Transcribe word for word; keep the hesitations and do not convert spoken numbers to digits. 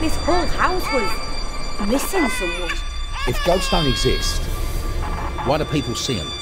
This whole house was missing somewhat. If ghosts don't exist, why do people see them?